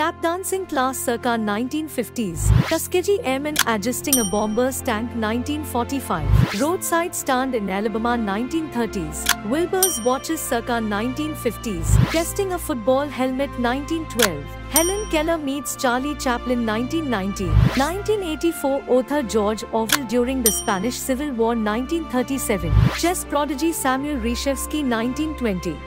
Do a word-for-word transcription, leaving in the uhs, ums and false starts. Tap dancing class circa nineteen fifties. Tuskegee Airmen adjusting a bomber's tank nineteen forty-five. Roadside stand in Alabama nineteen thirties. Wilbur's watches circa nineteen fifties. Testing a football helmet nineteen twelve. Helen Keller meets Charlie Chaplin nineteen ninety. nineteen eighty-four author George Orwell during the Spanish Civil War nineteen thirty-seven. Chess prodigy Samuel Reshevsky nineteen twenty.